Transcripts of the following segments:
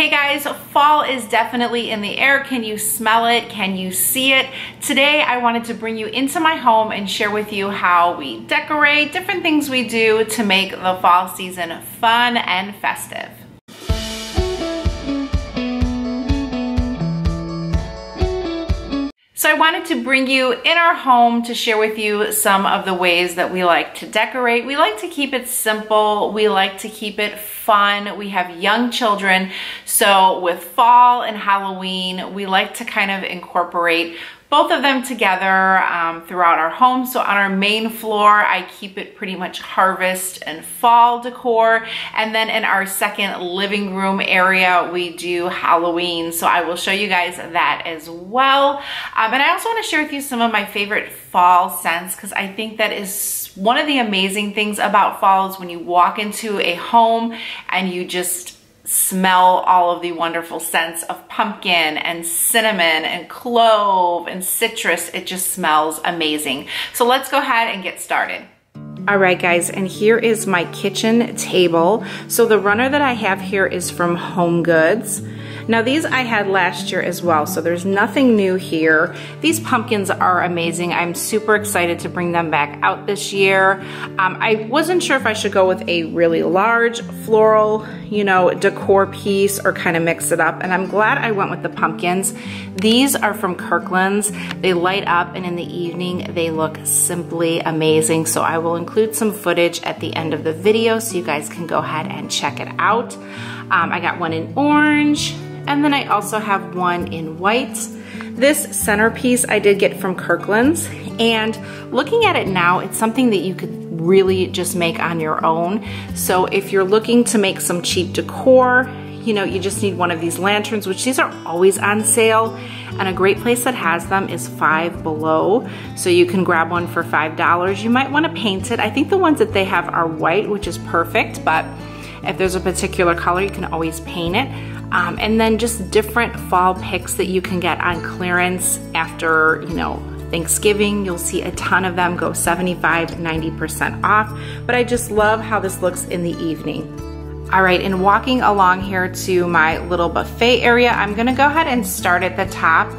Hey guys, fall is definitely in the air. Can you smell it? Can you see it? Today I wanted to bring you into my home and share with you how we decorate, different things we do to make the fall season fun and festive. So I wanted to bring you in our home to share with you some of the ways that we like to decorate. We like to keep it simple. We like to keep it fun. We have young children. So with fall and Halloween, we like to kind of incorporate both of them together throughout our home. So on our main floor, I keep it pretty much harvest and fall decor. And then in our second living room area, we do Halloween. So I will show you guys that as well. And I also wanna share with you some of my favorite fall scents, because I think that is one of the amazing things about fall is when you walk into a home and you just smell all of the wonderful scents of pumpkin and cinnamon and clove and citrus. It just smells amazing. So let's go ahead and get started. All right guys, and here is my kitchen table. So the runner that I have here is from Homegoods. Now these I had last year as well, so there's nothing new here. These pumpkins are amazing. I'm super excited to bring them back out this year. I wasn't sure if I should go with a really large floral, you know, decor piece or kind of mix it up, and I'm glad I went with the pumpkins. These are from Kirklands. They light up and in the evening they look simply amazing, so I will include some footage at the end of the video so you guys can go ahead and check it out. I got one in orange, and then I also have one in white. This centerpiece I did get from Kirkland's, and looking at it now, it's something that you could really just make on your own. So if you're looking to make some cheap decor, you know, you just need one of these lanterns, which these are always on sale, and a great place that has them is Five Below. So you can grab one for $5. You might want to paint it. I think the ones that they have are white, which is perfect, but if there's a particular color, you can always paint it. And then just different fall picks that you can get on clearance after, you know, Thanksgiving. You'll see a ton of them go 75, 90% off. But I just love how this looks in the evening. All right, and walking along here to my little buffet area, I'm gonna go ahead and start at the top.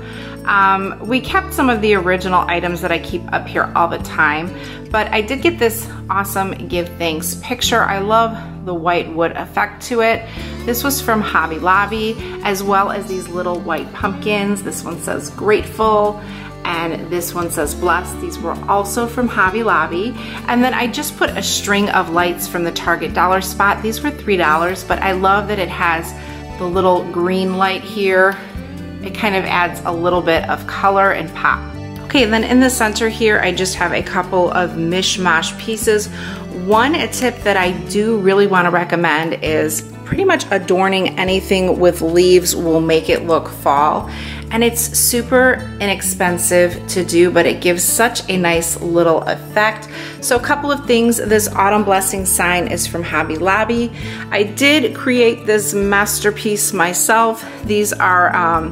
We kept some of the original items that I keep up here all the time, but I did get this awesome Give Thanks picture. I love the white wood effect to it. This was from Hobby Lobby, as well as these little white pumpkins. This one says Grateful, and this one says Blessed. These were also from Hobby Lobby. And then I just put a string of lights from the Target dollar spot. These were $3, but I love that it has the little green light here. It kind of adds a little bit of color and pop. Okay, and then in the center here, I just have a couple of mishmash pieces. One tip that I do really want to recommend is pretty much adorning anything with leaves will make it look fall. And it's super inexpensive to do, but it gives such a nice little effect. So a couple of things. This Autumn Blessing sign is from Hobby Lobby. I did create this masterpiece myself. These are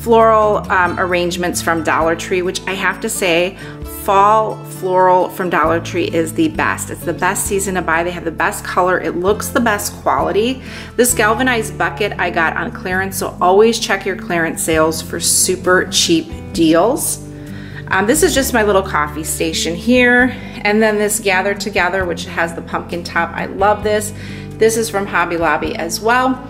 floral arrangements from Dollar Tree, which I have to say, fall floral from Dollar Tree is the best. It's the best season to buy. They have the best color. It looks the best quality. This galvanized bucket I got on clearance, so always check your clearance sales for super cheap deals. This is just my little coffee station here. And then this Gather Together, which has the pumpkin top. I love this. This is from Hobby Lobby as well.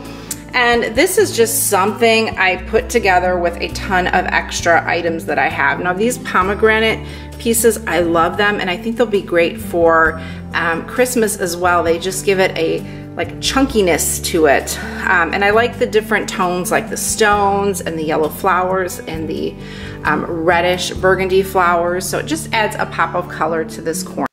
And this is just something I put together with a ton of extra items that I have. Now these pomegranate pieces, I love them, and I think they'll be great for Christmas as well. They just give it a like chunkiness to it. And I like the different tones, like the stones and the yellow flowers and the reddish burgundy flowers. So it just adds a pop of color to this corner.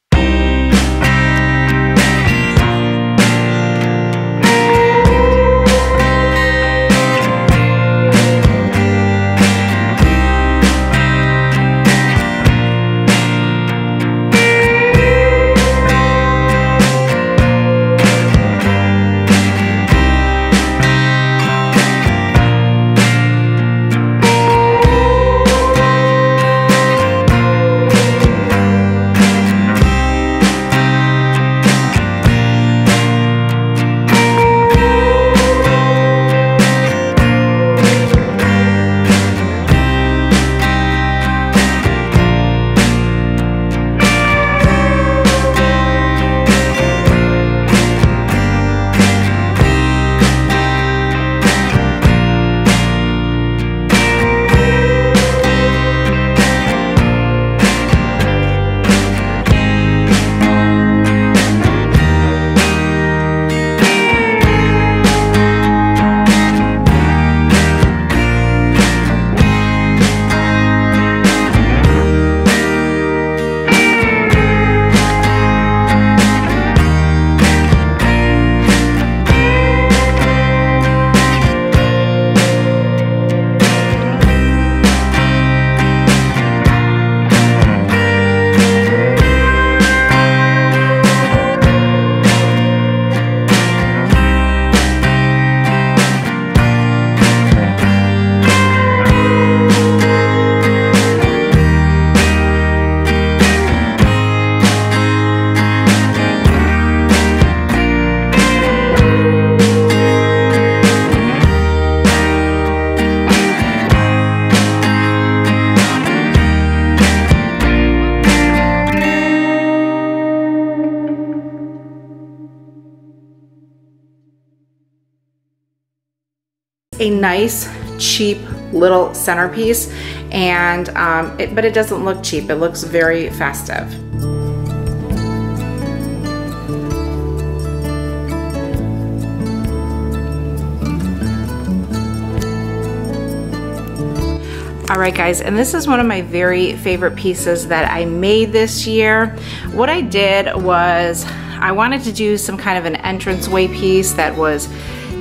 a nice, cheap little centerpiece, and but it doesn't look cheap. It looks very festive. Alright guys, and this is one of my very favorite pieces that I made this year. What I did was I wanted to do some kind of an entranceway piece that was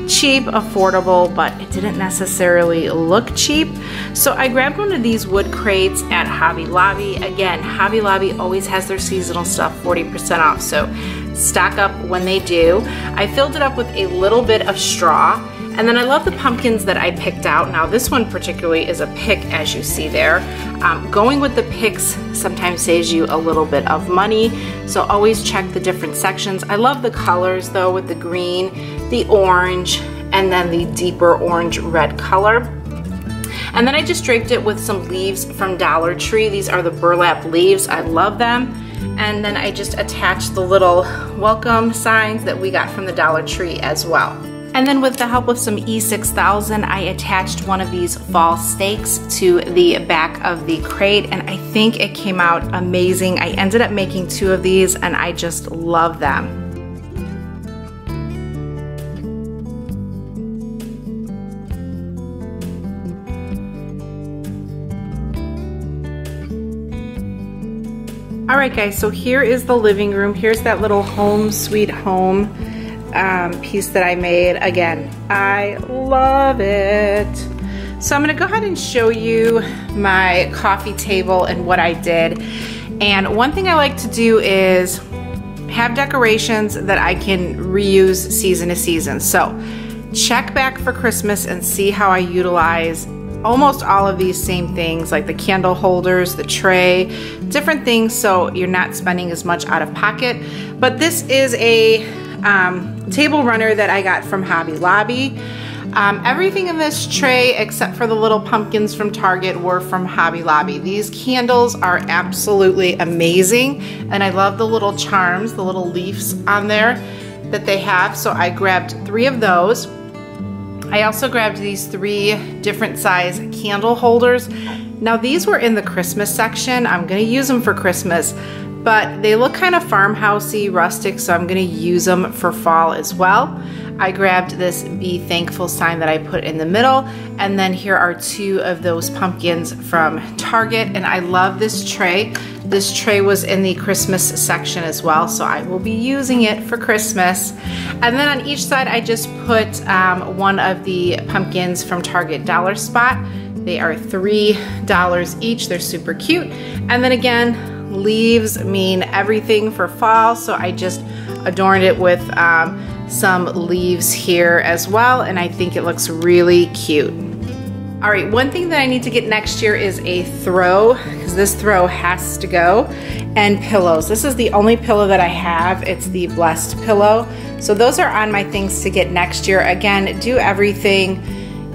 cheap, affordable, but it didn't necessarily look cheap. So I grabbed one of these wood crates at Hobby Lobby. Again, Hobby Lobby always has their seasonal stuff 40% off, so stock up when they do. I filled it up with a little bit of straw. And then I love the pumpkins that I picked out. Now this one particularly is a pick, as you see there. Going with the picks sometimes saves you a little bit of money, so always check the different sections. I love the colors though, with the green, the orange, and then the deeper orange-red color. And then I just draped it with some leaves from Dollar Tree. These are the burlap leaves. I love them. And then I just attached the little welcome signs that we got from the Dollar Tree as well. And then with the help of some E6000, I attached one of these fall stakes to the back of the crate, and I think it came out amazing. I ended up making 2 of these, and I just love them. Alright guys, so here is the living room. Here's that little home sweet home piece that I made. Again, I love it. So I'm gonna go ahead and show you my coffee table and what I did. And one thing I like to do is have decorations that I can reuse season to season. So check back for Christmas and see how I utilize almost all of these same things, like the candle holders, the tray, different things, so you're not spending as much out of pocket. But this is a table runner that I got from Hobby Lobby. Everything in this tray except for the little pumpkins from Target were from Hobby Lobby. These candles are absolutely amazing, and I love the little charms, the little leaves on there that they have, so I grabbed 3 of those. I also grabbed these 3 different size candle holders. Now these were in the Christmas section. I'm gonna use them for Christmas, but they look kind of farmhousey, rustic, so I'm gonna use them for fall as well. I grabbed this Be Thankful sign that I put in the middle, and then here are 2 of those pumpkins from Target, and I love this tray. This tray was in the Christmas section as well, so I will be using it for Christmas. And then on each side, I just put one of the pumpkins from Target Dollar Spot. They are $3 each, they're super cute. And then again, leaves mean everything for fall, so I just adorned it with some leaves here as well, and I think it looks really cute. Alright, one thing that I need to get next year is a throw, because this throw has to go, and pillows. This is the only pillow that I have. It's the Blessed Pillow. So those are on my things to get next year. Again, do everything,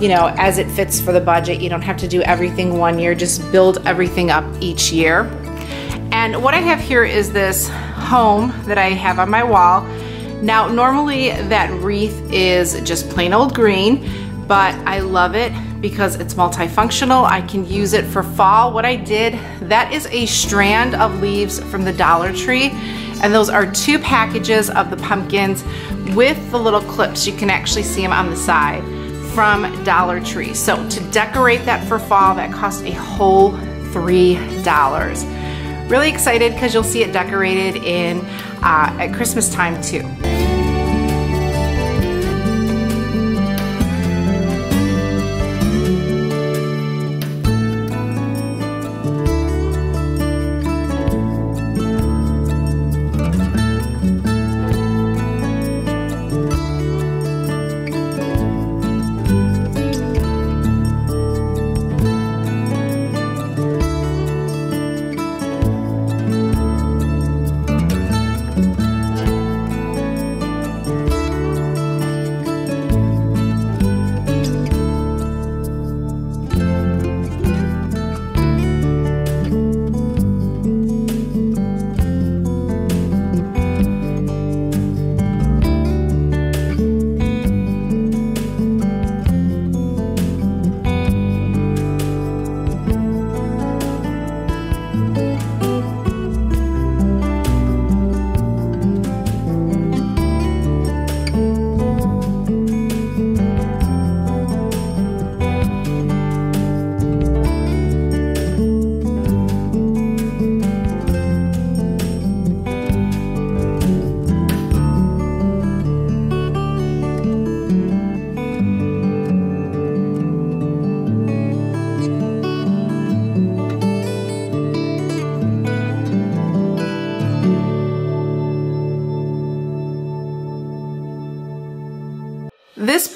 you know, as it fits for the budget. You don't have to do everything one year. Just build everything up each year. And what I have here is this home that I have on my wall. Now normally that wreath is just plain old green, but I love it because it's multifunctional. I can use it for fall. What I did, that is a strand of leaves from the Dollar Tree, and those are 2 packages of the pumpkins with the little clips. You can actually see them on the side from Dollar Tree. So to decorate that for fall, that cost a whole $3. Really excited because you'll see it decorated in at Christmas time too.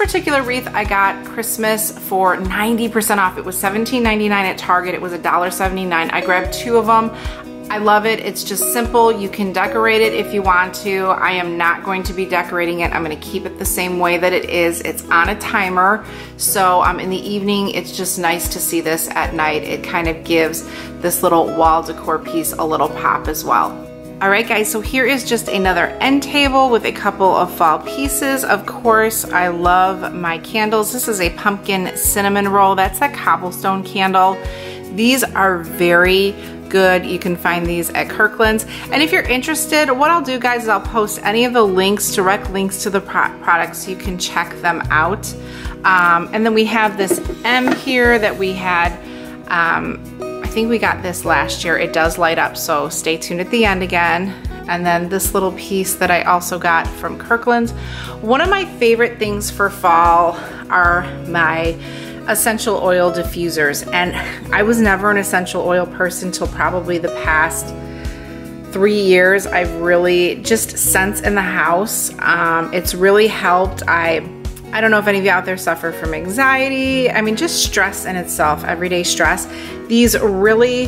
particular wreath I got Christmas for 90% off. It was $17.99 at Target. It was $1.79. I grabbed two of them. I love it. It's just simple. You can decorate it if you want to. I am not going to be decorating it. I'm going to keep it the same way that it is. It's on a timer. So in the evening, it's just nice to see this at night. It kind of gives this little wall decor piece a little pop as well. All right guys, so here is just another end table with a couple of fall pieces. Of course, I love my candles. This is a pumpkin cinnamon roll. That's that cobblestone candle. These are very good. You can find these at Kirkland's. And if you're interested, what I'll do guys is I'll post any of the links, direct links to the products so you can check them out. And then we have this M here that we had, I think we got this last year. It does light up, so stay tuned at the end again. And then this little piece that I also got from Kirkland's. One of my favorite things for fall are my essential oil diffusers. And I was never an essential oil person till probably the past 3 years. I've really just scents in the house. It's really helped. I don't know if any of you out there suffer from anxiety. I mean, just stress in itself, everyday stress. These really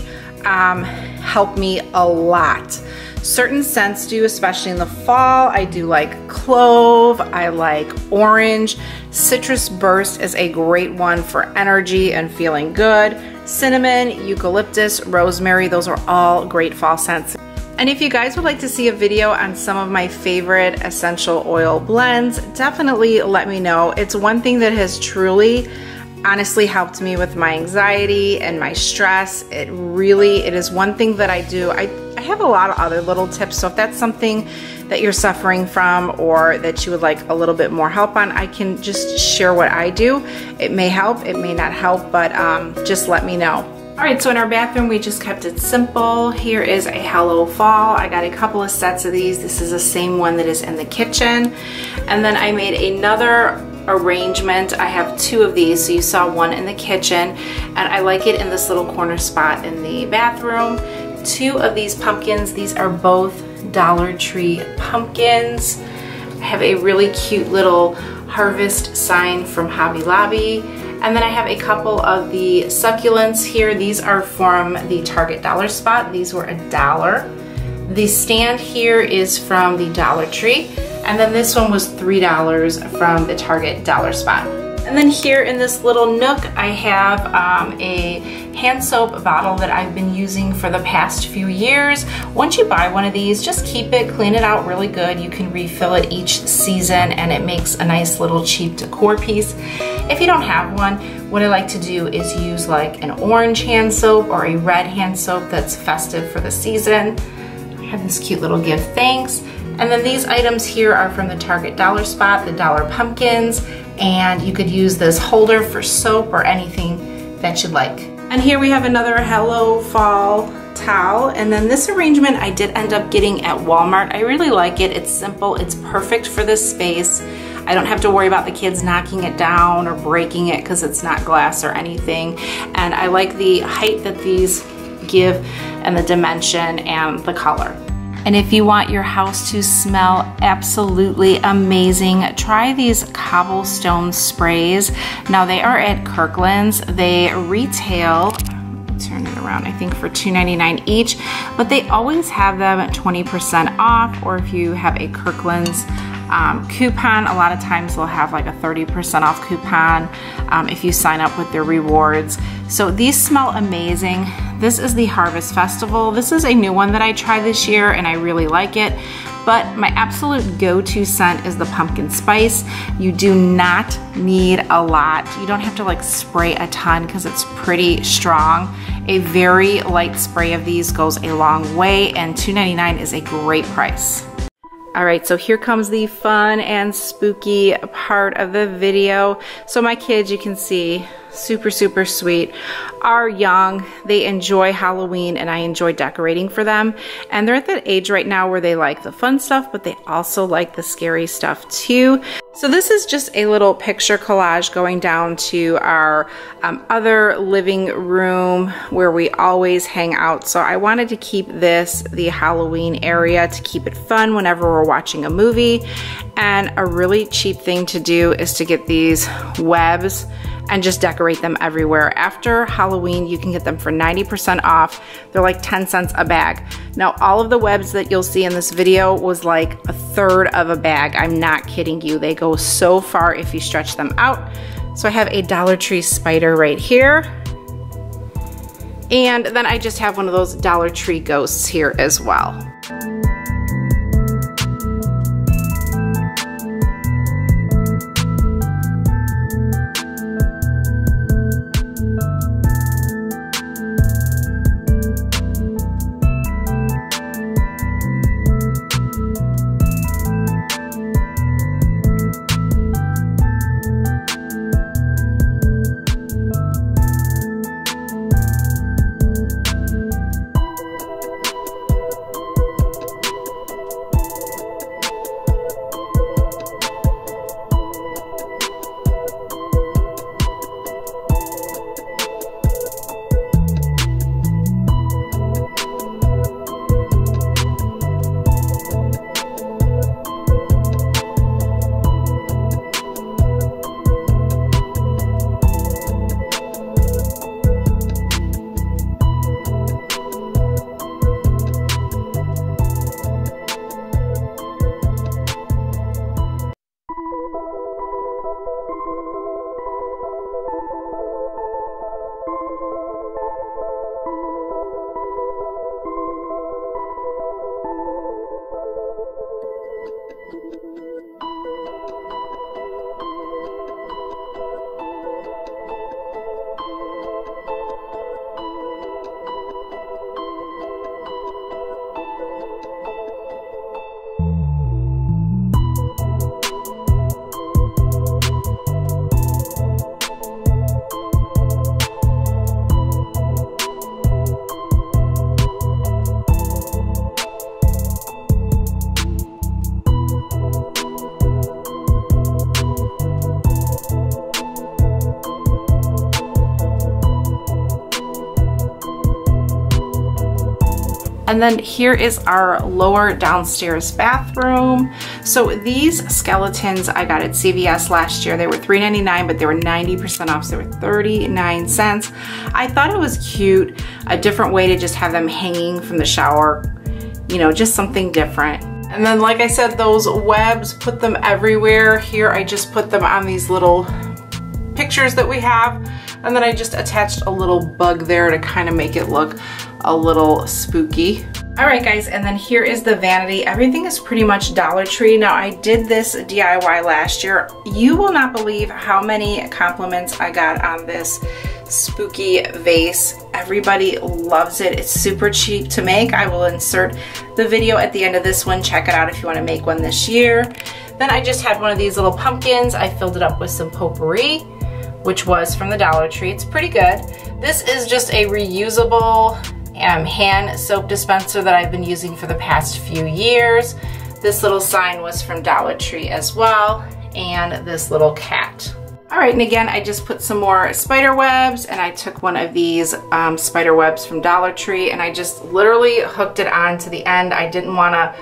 help me a lot. Certain scents do, especially in the fall. I do like clove, I like orange. Citrus burst is a great one for energy and feeling good. Cinnamon, eucalyptus, rosemary, those are all great fall scents. And if you guys would like to see a video on some of my favorite essential oil blends, definitely let me know. It's one thing that has truly, honestly helped me with my anxiety and my stress. It is one thing that I do. I have a lot of other little tips, so if that's something that you're suffering from or that you would like a little bit more help on, I can just share what I do. It may help, it may not help, but just let me know. All right, so in our bathroom, we just kept it simple. Here is a Hello Fall. I got a couple of sets of these. This is the same one that is in the kitchen. And then I made another arrangement. I have two of these, so you saw one in the kitchen. And I like it in this little corner spot in the bathroom. Two of these pumpkins. These are both Dollar Tree pumpkins. I have a really cute little harvest sign from Hobby Lobby. And then I have a couple of the succulents here. These are from the Target Dollar Spot. These were $1. The stand here is from the Dollar Tree. And then this one was $3 from the Target Dollar Spot. And then here in this little nook, I have a hand soap bottle that I've been using for the past few years. Once you buy one of these, just keep it, clean it out really good. You can refill it each season and it makes a nice little cheap decor piece. If you don't have one, what I like to do is use like an orange hand soap or a red hand soap that's festive for the season. I have this cute little give thanks. And then these items here are from the Target Dollar Spot, the Dollar Pumpkins, and you could use this holder for soap or anything that you'd like. And here we have another Hello Fall towel. And then this arrangement I did end up getting at Walmart. I really like it. It's simple. It's perfect for this space. I don't have to worry about the kids knocking it down or breaking it because it's not glass or anything. And I like the height that these give and the dimension and the color. And if you want your house to smell absolutely amazing, try these cobblestone sprays. Now they are at Kirkland's. They retail, turn it around, I think for $2.99 each, but they always have them at 20% off, or if you have a Kirkland's coupon, a lot of times they'll have like a 30% off coupon if you sign up with their rewards. So these smell amazing. This is the Harvest Festival. This is a new one that I tried this year and I really like it, but my absolute go-to scent is the pumpkin spice. You do not need a lot. You don't have to like spray a ton because it's pretty strong. A very light spray of these goes a long way, and $2.99 is a great price. All right, so here comes the fun and spooky part of the video. So my kids, you can see, super, super sweet, are young. They enjoy Halloween and I enjoy decorating for them. And they're at that age right now where they like the fun stuff, but they also like the scary stuff too. So this is just a little picture collage going down to our other living room where we always hang out. So I wanted to keep this the Halloween area to keep it fun whenever we're watching a movie. And a really cheap thing to do is to get these webs and just decorate them everywhere. After Halloween, you can get them for 90% off. They're like 10 cents a bag. Now, all of the webs that you'll see in this video was like a third of a bag. I'm not kidding you. They go so far if you stretch them out. So I have a Dollar Tree spider right here. And then I just have one of those Dollar Tree ghosts here as well. And then here is our lower downstairs bathroom. So these skeletons I got at CVS last year. They were $3.99, but they were 90% off, so they were 39 cents. I thought it was cute, a different way to just have them hanging from the shower, you know, just something different. And then like I said, those webs, put them everywhere. Here I just put them on these little pictures that we have. And then I just attached a little bug there to kind of make it look a little spooky. All right guys, and then here is the vanity. Everything is pretty much Dollar Tree. Now I did this DIY last year. You will not believe how many compliments I got on this spooky vase. Everybody loves it. It's super cheap to make. I will insert the video at the end of this one. Check it out if you want to make one this year. Then I just had one of these little pumpkins. I filled it up with some potpourri, which was from the Dollar Tree. It's pretty good. This is just a reusable hand soap dispenser that I've been using for the past few years. This little sign was from Dollar Tree as well, and this little cat. All right, and again, I just put some more spider webs, and I took one of these spider webs from Dollar Tree, and I just literally hooked it on to the end. I didn't want to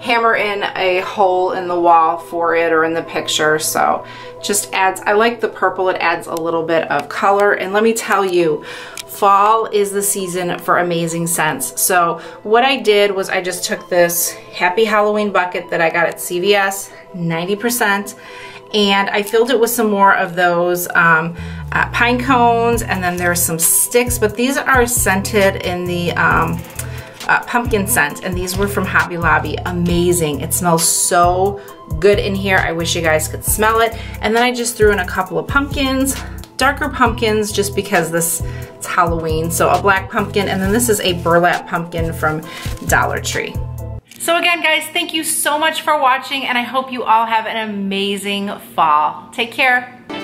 hammer in a hole in the wall for it or in the picture, so just adds, I like the purple, it adds a little bit of color. And let me tell you, fall is the season for amazing scents. So what I did was I just took this Happy Halloween bucket that I got at CVS, 90%, and I filled it with some more of those pine cones, and then there's some sticks, but these are scented in the pumpkin scent, and these were from Hobby Lobby. Amazing. It smells so good in here. I wish you guys could smell it. And then I just threw in a couple of pumpkins, darker pumpkins, just because it's Halloween. So a black pumpkin, and then this is a burlap pumpkin from Dollar Tree. So again, guys, thank you so much for watching, and I hope you all have an amazing fall. Take care.